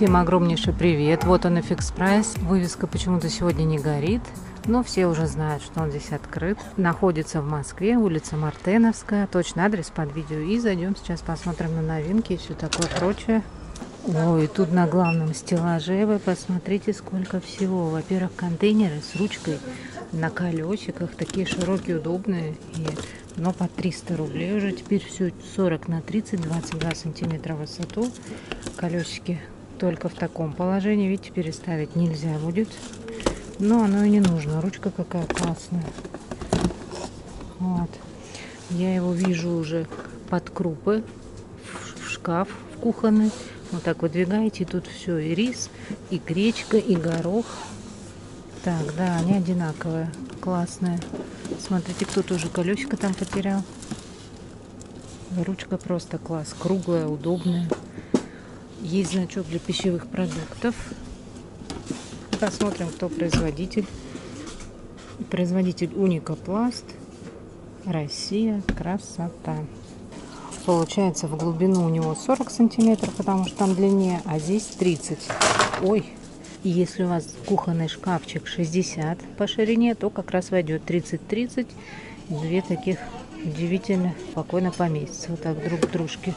всем огромнейший привет. Вот он и Fix Price. Вывеска почему-то сегодня не горит, но все уже знают, что он здесь открыт. Находится в Москве, улица Мартеновская. Точный адрес под видео. И зайдем сейчас, посмотрим на новинки и все такое прочее. Ой, тут на главном стеллаже вы посмотрите, сколько всего. Во-первых, контейнеры с ручкой на колесиках. Такие широкие, удобные. Но по 300 рублей уже. Теперь все 40 на 30, 22 сантиметра в высоту. Колесики только в таком положении. Видите, переставить нельзя будет. Но оно и не нужно. Ручка какая классная. Вот. Я его вижу уже под крупы. В шкаф в кухонный. Вот так выдвигаете, и тут все, и рис, и гречка, и горох. Так, да, они одинаковые, классные. Смотрите, кто-то уже колесико там потерял. Ручка просто класс, круглая, удобная. Есть значок для пищевых продуктов. Посмотрим, кто производитель. Производитель Уникопласт. Россия, красота. Получается, в глубину у него 40 сантиметров, потому что там длиннее, а здесь 30. Ой, и если у вас кухонный шкафчик 60 по ширине, то как раз войдет 30-30. Две таких удивительно спокойно поместятся. Вот так друг к дружке.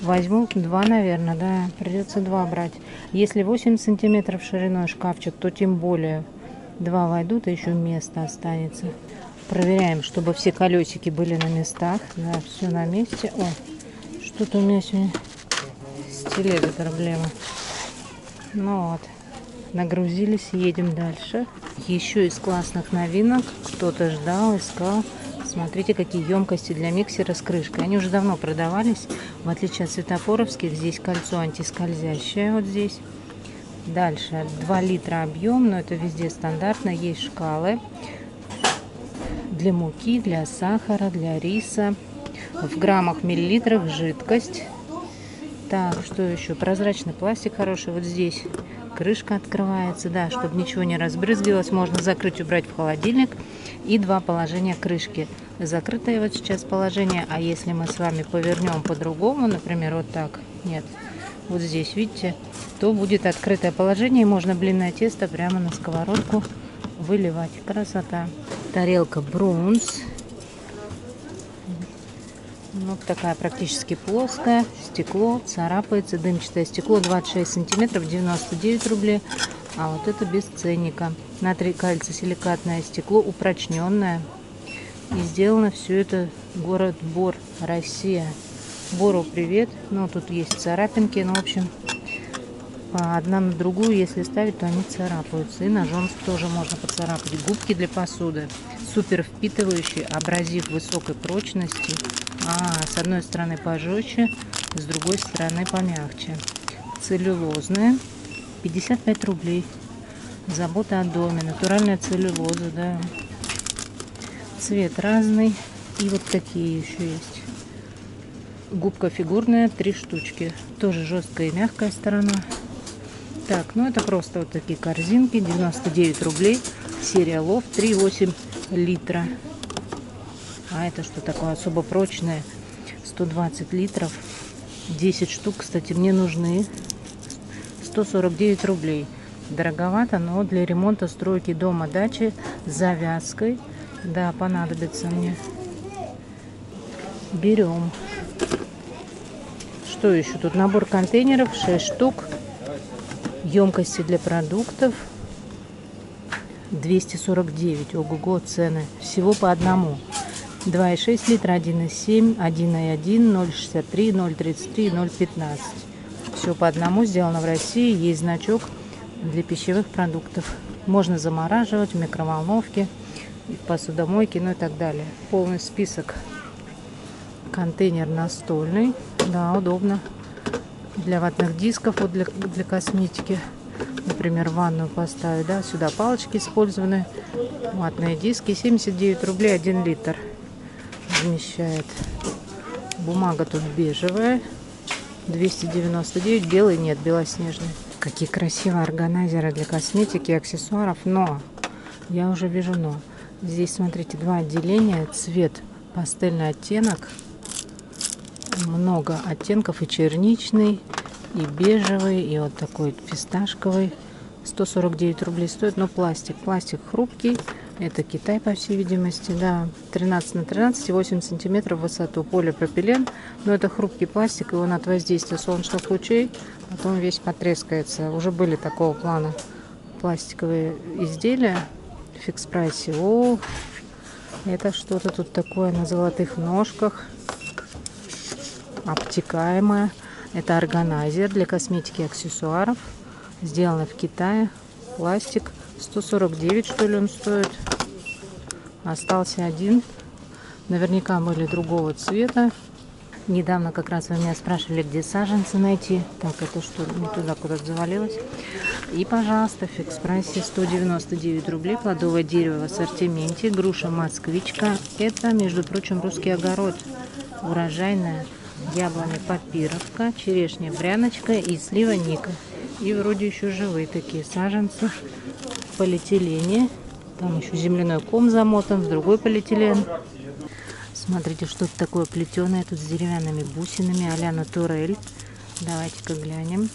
Возьму два, наверное, да, придется два брать. Если 8 сантиметров шириной шкафчик, то тем более два войдут, и еще место останется. Проверяем, чтобы все колесики были на местах. Да, все на месте. О, что-то у меня сегодня с телегой проблема. Ну вот, нагрузились, едем дальше. Еще из классных новинок. Кто-то ждал, искал. Смотрите, какие емкости для миксера с крышкой. Они уже давно продавались. В отличие от светофоровских, здесь кольцо антискользящее. Вот здесь. Дальше 2 литра объем, но это везде стандартно. Есть шкалы. Для муки, для сахара, для риса. В граммах, миллилитрах жидкость. Так, что еще? Прозрачный пластик хороший. Вот здесь крышка открывается. Да, чтобы ничего не разбрызгивалось, можно закрыть, убрать в холодильник. И два положения крышки. Закрытое вот сейчас положение. А если мы с вами повернем по-другому, например, вот так. Нет. Вот здесь, видите, то будет открытое положение. И можно блинное тесто прямо на сковородку выливать. Красота. Тарелка бронз. Вот такая практически плоская. Стекло царапается. Дымчатое стекло 26 сантиметров, 99 рублей. А вот это без ценника. Натрий кальций-силикатное стекло, упрочненное. И сделано все это город Бор, Россия. Бору привет. Ну, тут есть царапинки. Ну, в общем, одна на другую, если ставить, то они царапаются. И ножом тоже можно поцарапать. Губки для посуды. Супер впитывающий абразив высокой прочности. С одной стороны пожестче, с другой стороны помягче. Целлюлозные. 55 рублей. Забота о доме. Натуральная целлюлоза, да. Цвет разный. И вот такие еще есть. Губка фигурная. 3 штучки. Тоже жесткая и мягкая сторона. Так, ну это просто вот такие корзинки, 99 рублей, серия лов, 3,8 литра. А это что такое особо прочное, 120 литров, 10 штук, кстати, мне нужны, 149 рублей. Дороговато, но для ремонта, стройки дома, дачи, с завязкой, да, понадобится мне. Берем. Что еще тут? Набор контейнеров, 6 штук. Емкости для продуктов 249. Ого-го, цены. Всего по одному. 2,6 литра, 1,7, 1,1, 0,63, 0,33, 0,15. Все по одному. Сделано в России. Есть значок для пищевых продуктов. Можно замораживать в микроволновке, в посудомойке, ну и так далее. Полный список. Контейнер настольный. Да, удобно. Для ватных дисков, вот для косметики, например, ванную поставить, да, сюда палочки использованы, ватные диски, 79 рублей 1 литр вмещает. Бумага тут бежевая, 299, белый нет, белоснежный. Какие красивые органайзеры для косметики и аксессуаров, но, я уже вижу но, здесь, смотрите, два отделения, цвет, пастельный оттенок. Много оттенков, и черничный, и бежевый, и вот такой фисташковый. 149 рублей стоит, но пластик. Пластик хрупкий. Это Китай, по всей видимости, да. 13 на 13, 8 сантиметров в высоту. Полипропилен. Но это хрупкий пластик, и он от воздействия солнечных лучей потом весь потрескается. Уже были такого плана пластиковые изделия в Fix Price. О, это что-то тут такое на золотых ножках. Обтекаемое. Это органайзер для косметики и аксессуаров. Сделано в Китае. Пластик. 149, что ли, он стоит. Остался один. Наверняка были другого цвета. Недавно как раз вы меня спрашивали, где саженцы найти. Так, это что, не туда, куда-то завалилось. И, пожалуйста, в Fix Price 199 рублей. Плодовое дерево в ассортименте. Груша москвичка. Это, между прочим, русский огород. Урожайная. Яблони папировка. Черешня бряночка. И слива ника. И вроде еще живые такие саженцы. Полиэтилене. Там еще земляной ком замотан, в другой полиэтилен. Смотрите, что-то такое плетеное тут с деревянными бусинами. А-ля натурель. Давайте-ка глянем.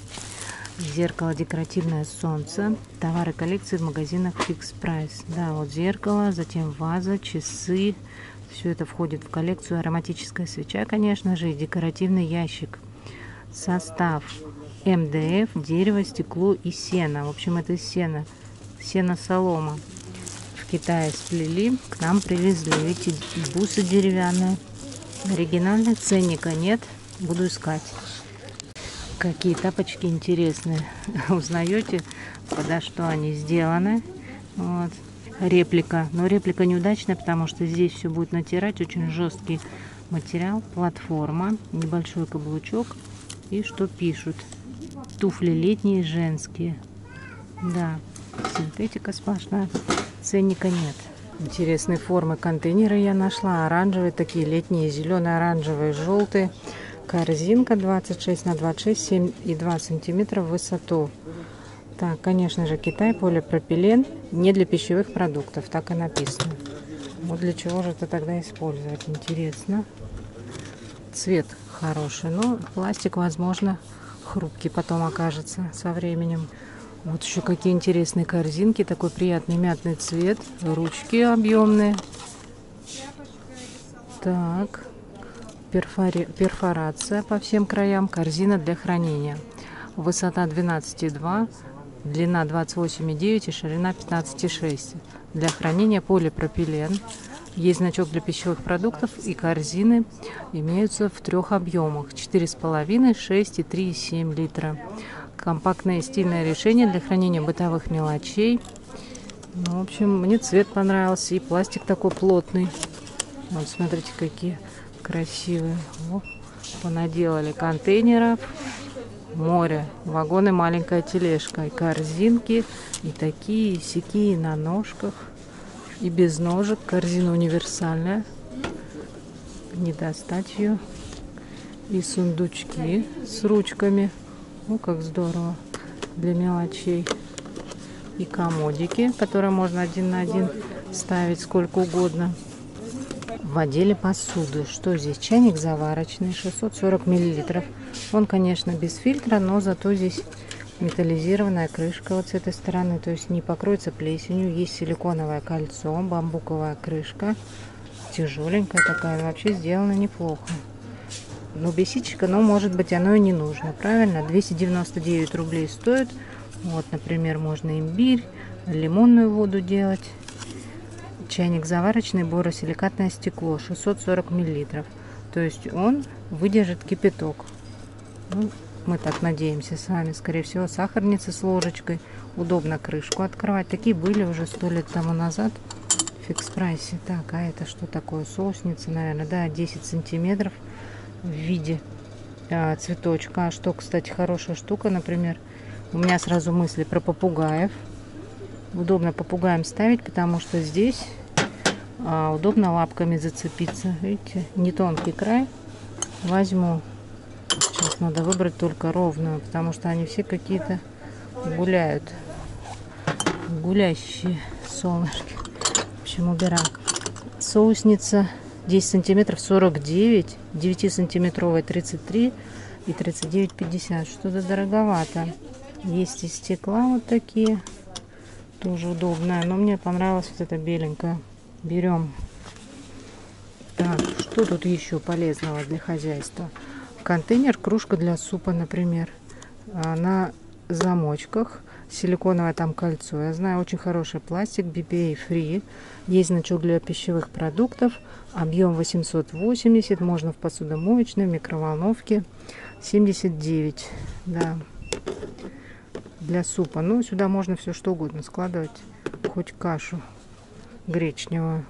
Зеркало декоративное солнце. Товары коллекции в магазинах Fix Price. Да, вот зеркало, затем ваза, часы. Все это входит в коллекцию. Ароматическая свеча, конечно же, и декоративный ящик. Состав. МДФ, дерево, стекло и сено. В общем, это сено. Сено-солома. В Китае сплели, к нам привезли эти бусы деревянные. Оригинальный, ценника нет. Буду искать. Какие тапочки интересные. Узнаете, подо что они сделаны. Вот. Реплика. Но реплика неудачная, потому что здесь все будет натирать. Очень жесткий материал. Платформа. Небольшой каблучок. И что пишут? Туфли летние, женские. Да, синтетика сплошная. Ценника нет. Интересные формы контейнеры я нашла. Оранжевые такие, летние, зеленые, оранжевые, желтые. Корзинка 26 на 26, 7,2 сантиметра в высоту. Так, конечно же, Китай, полипропилен. Не для пищевых продуктов, так и написано. Вот для чего же это тогда использовать, интересно. Цвет хороший, но пластик, возможно, хрупкий потом окажется со временем. Вот еще какие интересные корзинки. Такой приятный мятный цвет. Ручки объемные. Так. Перфорация по всем краям. Корзина для хранения. Высота 12,2. Длина 28,9 и ширина 15,6. Для хранения полипропилен. Есть значок для пищевых продуктов, и корзины имеются в трех объемах: 4,5, 6 и 3,7 литра. Компактное и стильное решение для хранения бытовых мелочей. Ну, в общем, мне цвет понравился, и пластик такой плотный. Вот, смотрите, какие красивые. О, понаделали контейнеров. Море, вагоны, маленькая тележка, и корзинки, и такие, и сякие, и на ножках. И без ножек. Корзина универсальная. Не достать ее. И сундучки с ручками. Ну, как здорово. Для мелочей. И комодики, которые можно один на один ставить сколько угодно. В отделе посуды. Что здесь? Чайник заварочный. 640 мл. Он, конечно, без фильтра, но зато здесь... Металлизированная крышка вот с этой стороны, то есть не покроется плесенью. Есть силиконовое кольцо, бамбуковая крышка. Тяжеленькая такая, вообще сделана неплохо. Но бесичка, но может быть оно и не нужно, правильно? 299 рублей стоит. Вот, например, можно имбирь, лимонную воду делать. Чайник заварочный, боросиликатное стекло, 640 мл. То есть он выдержит кипяток. Ну, мы так надеемся с вами. Скорее всего, сахарница с ложечкой. Удобно крышку открывать. Такие были уже 100 лет тому назад в Fix Price. Так, а это что такое? Соусница, наверное, да, 10 сантиметров в виде цветочка. А что, кстати, хорошая штука, например, у меня сразу мысли про попугаев. Удобно попугаям ставить, потому что здесь удобно лапками зацепиться. Видите, не тонкий край. Возьму. Сейчас надо выбрать только ровную, потому что они все какие-то гуляют. Гулящие солнышки. В общем, убираем. Соусница 10 сантиметров 49, 9 сантиметровая 33, и 39,50. Что-то дороговато. Есть из стекла вот такие, тоже удобная, но мне понравилась вот эта беленькая. Берем. Так, что тут еще полезного для хозяйства? Контейнер, кружка для супа, например. На замочках. Силиконовое там кольцо. Я знаю, очень хороший пластик. BPA free. Есть значок для пищевых продуктов. Объем 880. Можно в посудомоечной, в микроволновке. 79. Да. Для супа. Ну, сюда можно все что угодно складывать. Хоть кашу гречневую.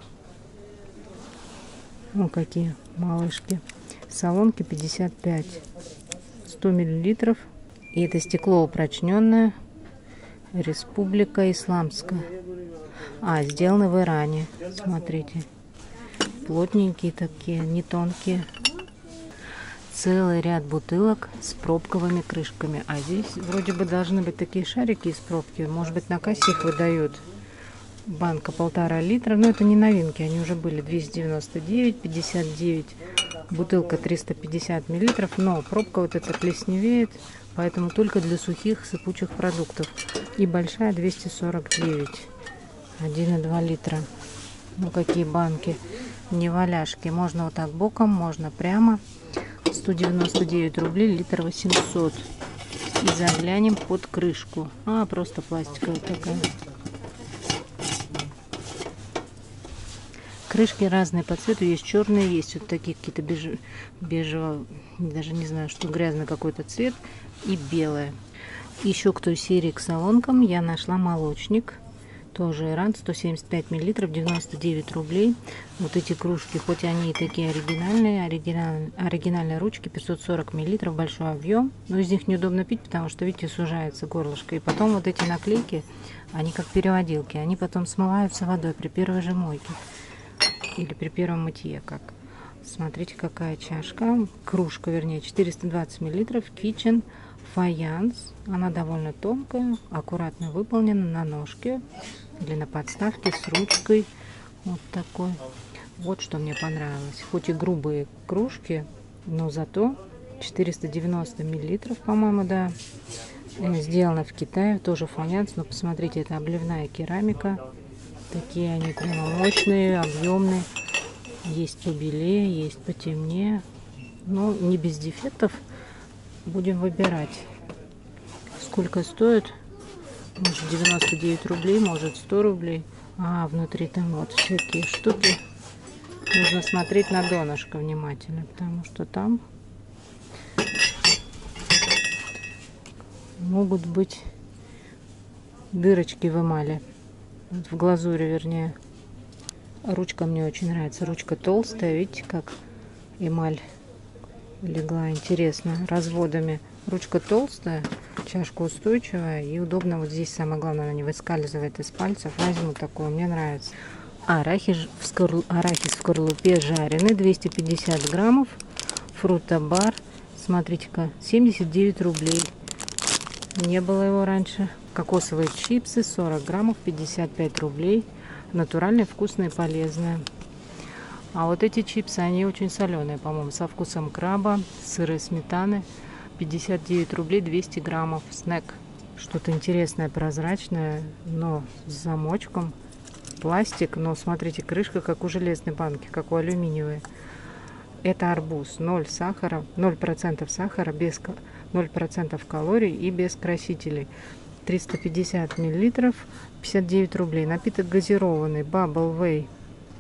Ну, какие малышки. Солонки 55. 100 миллилитров. И это стекло упрочненное. Республика Исламская. А, сделаны в Иране. Смотрите. Плотненькие такие, не тонкие. Целый ряд бутылок с пробковыми крышками. А здесь вроде бы должны быть такие шарики из пробки. Может быть, на кассе их выдают. Банка 1,5 литра. Но это не новинки, они уже были. 299, 59. Бутылка 350 миллилитров. Но пробка вот эта плесневеет. Поэтому только для сухих сыпучих продуктов. И большая 249. 1,2 литра. Ну какие банки. Не валяшки. Можно вот так боком, можно прямо. 199 рублей, литр 800. И заглянем под крышку. А, просто пластиковая такая. Крышки разные по цвету. Есть черные, есть вот такие какие-то бежево, даже не знаю, что грязный какой-то цвет. И белая. Еще к той серии к солонкам я нашла молочник. Тоже Иран. 175 миллилитров, 99 рублей. Вот эти кружки, хоть они и такие оригинальные. Оригинальные ручки, 540 миллилитров, большой объем. Но из них неудобно пить, потому что, видите, сужается горлышко. И потом вот эти наклейки, они как переводилки. Они потом смываются водой при первой же мойке. Или при первом мытье, как. Смотрите, какая чашка. Кружка, вернее, 420 миллилитров. Kitchen Faience. Она довольно тонкая, аккуратно выполнена на ножке или на подставке с ручкой. Вот такой. Вот что мне понравилось. Хоть и грубые кружки, но зато 490 миллилитров, по-моему, да. Сделано в Китае. Тоже фаянс, но посмотрите, это обливная керамика. Такие они прямо мощные, объемные. Есть побелее, есть потемнее. Но не без дефектов. Будем выбирать. Сколько стоит? Может 99 рублей, может 100 рублей. А внутри там вот всякие штуки. Нужно смотреть на донышко внимательно, потому что там могут быть дырочки в эмали. В глазури, вернее. Ручка мне очень нравится. Ручка толстая, видите, как эмаль легла, интересно, разводами. Ручка толстая, чашка устойчивая и удобно. Вот здесь самое главное, она не выскальзывает из пальцев. Возьму такую, мне нравится. Арахис в скорлупе жареный, 250 граммов. Фрутобар, смотрите-ка, 79 рублей. Не было его раньше. Кокосовые чипсы, 40 граммов, 55 рублей. Натуральные, вкусные, полезные. А вот эти чипсы, они очень соленые, по-моему, со вкусом краба, сыра и сметаны. 59 рублей, 200 граммов. Снэк. Что-то интересное, прозрачное, но с замочком. Пластик, но смотрите, крышка как у железной банки, как у алюминиевой. Это арбуз. 0 сахара, 0% сахара, 0% калорий и без красителей. 350 миллилитров, 59 рублей. Напиток газированный, Bubble Way,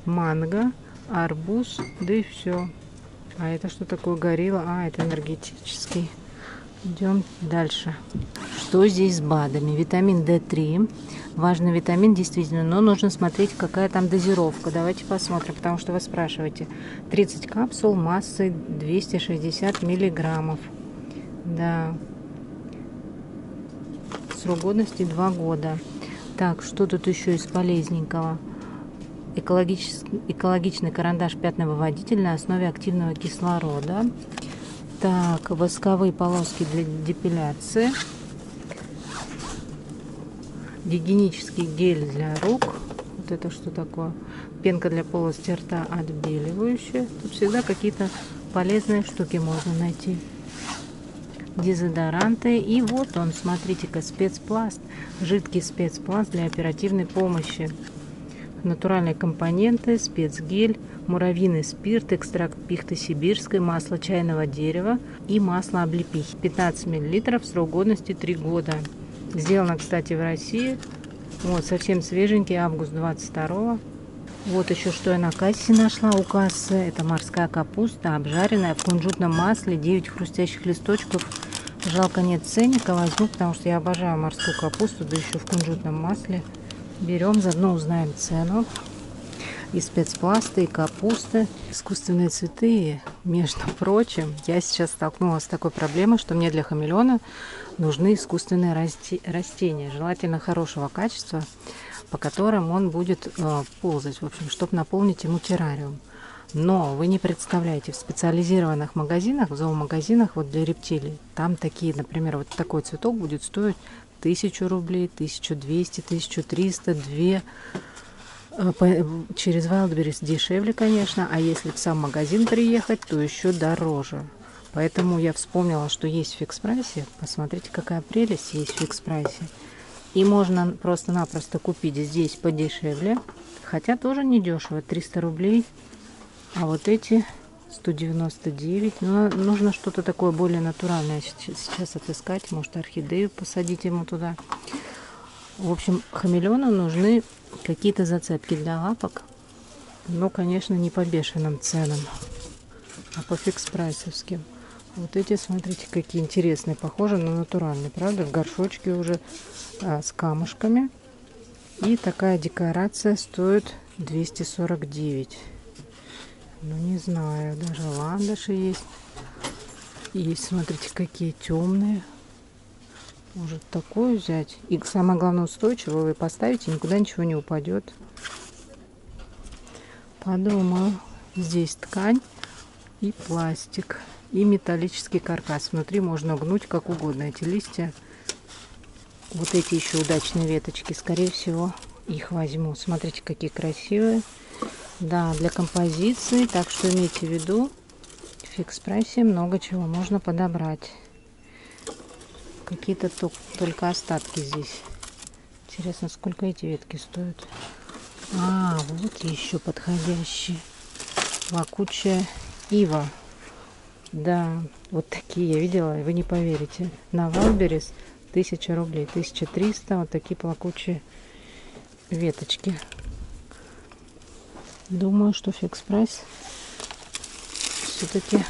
манго, арбуз, да и все. А это что такое, горило? А, это энергетический. Идем дальше. Что здесь с БАДами? Витамин D3. Важный витамин, действительно, но нужно смотреть, какая там дозировка. Давайте посмотрим, потому что вы спрашиваете. 30 капсул массой 260 миллиграммов. Да. Срок годности 2 года. Так, что тут еще из полезненького? Экологичный карандаш пятновыводитель на основе активного кислорода. Так, восковые полоски для депиляции. Гигиенический гель для рук. Вот это что такое? Пенка для полости рта отбеливающая. Тут всегда какие-то полезные штуки можно найти. дезодоранты. И вот он, смотрите-ка, спецпласт, жидкий спецпласт для оперативной помощи. Натуральные компоненты, спецгель, муравьиный спирт, экстракт пихты сибирской, масло чайного дерева и масло облепихи. 15 мл, срок годности 3 года. Сделано, кстати, в России. Вот, совсем свеженький, август 22-го. Вот еще что я на кассе нашла у кассы. Это морская капуста, обжаренная в кунжутном масле, 9 хрустящих листочков. Жалко, нет ценника, возьму, потому что я обожаю морскую капусту, да еще в кунжутном масле. Берем, заодно узнаем цену. И спецпласты, и капусты, искусственные цветы. Между прочим, я сейчас столкнулась с такой проблемой, что мне для хамелеона нужны искусственные растения, желательно хорошего качества, по которым он будет ползать, в общем, чтобы наполнить ему террариум. Но вы не представляете, в специализированных магазинах, в зоомагазинах вот для рептилий, там такие, например, вот такой цветок будет стоить 1000 рублей, 1200, 1300, 2. Через Wildberries дешевле, конечно, а если в сам магазин приехать, то еще дороже. Поэтому я вспомнила, что есть в Fix Price. Посмотрите, какая прелесть есть в Fix Price. И можно просто-напросто купить здесь подешевле, хотя тоже недешево, 300 рублей. А вот эти 199. Но нужно что-то такое более натуральное сейчас отыскать. Может, орхидею посадить ему туда. В общем, хамелеону нужны какие-то зацепки для лапок, но, конечно, не по бешеным ценам, а по фикс-прайсовским. Вот эти, смотрите, какие интересные, похожи на натуральные, правда? В горшочке уже с камушками. И такая декорация стоит 249. Ну, не знаю, даже ландыши есть. Есть, смотрите, какие темные. Может такую взять. И самое главное, устойчивую вы поставите, никуда ничего не упадет. Подумала. Здесь ткань и пластик. И металлический каркас. Внутри можно гнуть как угодно эти листья. Вот эти еще удачные веточки. Скорее всего, их возьму. Смотрите, какие красивые. Да, для композиции. Так что имейте в виду, в Fix Price много чего можно подобрать. Какие-то только остатки здесь. Интересно, сколько эти ветки стоят. А, вот еще подходящие. Плакучая ива. Да, вот такие я видела, вы не поверите. На Wildberries 1000 рублей, 1300. Вот такие плакучие веточки. Думаю, что Fix Price все-таки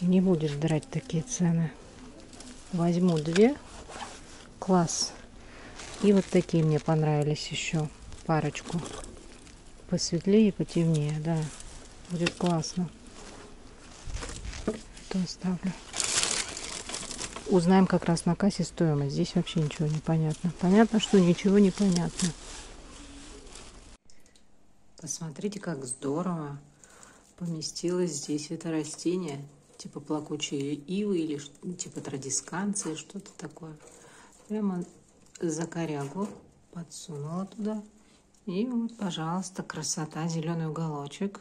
не будешь драть такие цены. Возьму две. Класс. И вот такие мне понравились еще. Парочку. Посветлее и потемнее. Да. Будет классно. Это оставлю. Узнаем как раз на кассе стоимость. Здесь вообще ничего не понятно. Понятно, что ничего не понятно. Посмотрите, как здорово поместилось здесь это растение. Типа плакучие ивы или типа традисканции, что-то такое. Прямо за корягу подсунула туда. И вот, пожалуйста, красота, зеленый уголочек.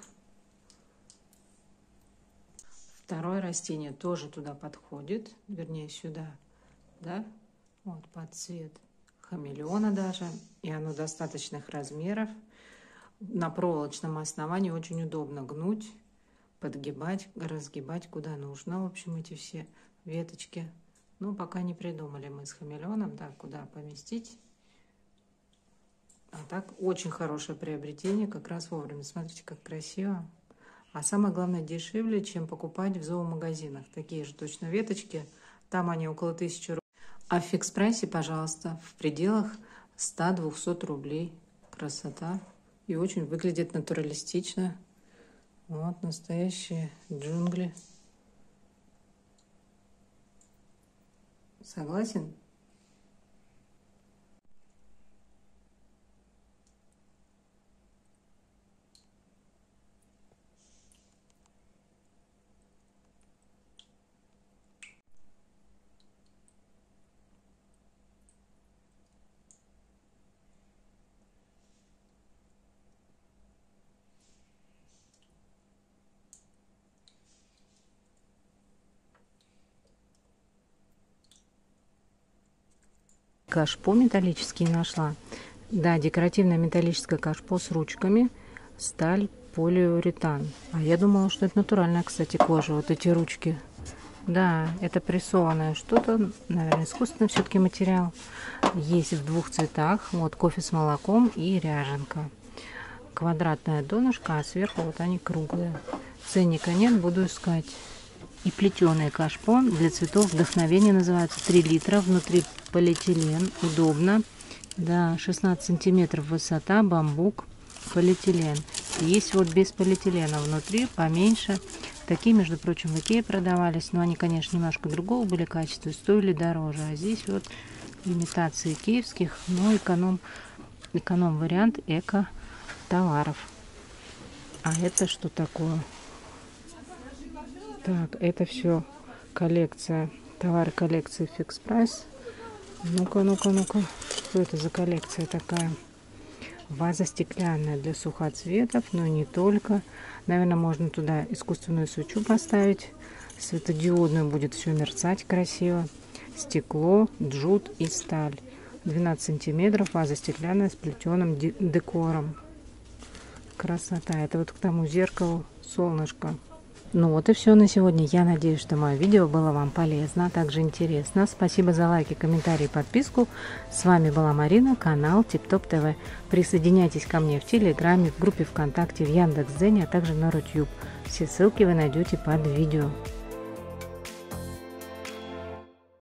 Второе растение тоже туда подходит, вернее сюда, да, вот под цвет хамелеона даже. И оно достаточных размеров. На проволочном основании очень удобно гнуть. Подгибать, разгибать куда нужно. В общем, эти все веточки. Ну, пока не придумали мы с хамелеоном, да, куда поместить. А так, очень хорошее приобретение, как раз вовремя. Смотрите, как красиво. А самое главное, дешевле, чем покупать в зоомагазинах. Такие же точно веточки. Там они около 1000 рублей. А в Fix Price, пожалуйста, в пределах 100-200 рублей. Красота. И очень выглядит натуралистично. Вот настоящие джунгли. Согласен? кашпо металлические нашла. Да, декоративное металлическое кашпо с ручками, сталь, полиуретан. А я думала, что это натуральная, кстати, кожа, вот эти ручки. Да, это прессованное что-то, наверное, искусственный все-таки материал. Есть в двух цветах, вот кофе с молоком и ряженка. Квадратная донышко, а сверху вот они круглые. Ценника нет, буду искать. И плетеный кашпо для цветов вдохновения называется. 3 литра, внутри полиэтилен, удобно. Да, 16 сантиметров высота, бамбук, полиэтилен. Есть вот без полиэтилена внутри, поменьше. Такие, между прочим, в Икее продавались, но они, конечно, немножко другого были качества, стоили дороже. А здесь вот имитации икеевских, но эконом вариант эко товаров. А это что такое? Так, это все коллекция, товары коллекции Fix Price. Ну-ка, ну-ка, ну-ка. Что это за коллекция такая? Ваза стеклянная для сухоцветов, но не только. Наверное, можно туда искусственную свечу поставить. Светодиодную, будет все мерцать красиво. Стекло, джут и сталь. 12 сантиметров, ваза стеклянная с плетеным декором. Красота. Это вот к тому зеркалу солнышко. Ну вот и все на сегодня. Я надеюсь, что мое видео было вам полезно, а также интересно. Спасибо за лайки, комментарии, подписку. С вами была Марина, канал TIP TOP TV. Присоединяйтесь ко мне в Телеграме, в группе ВКонтакте, в Яндекс.Дзене, а также на YouTube. Все ссылки вы найдете под видео.